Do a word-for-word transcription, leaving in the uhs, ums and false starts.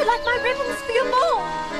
you like my ribbons for your ball?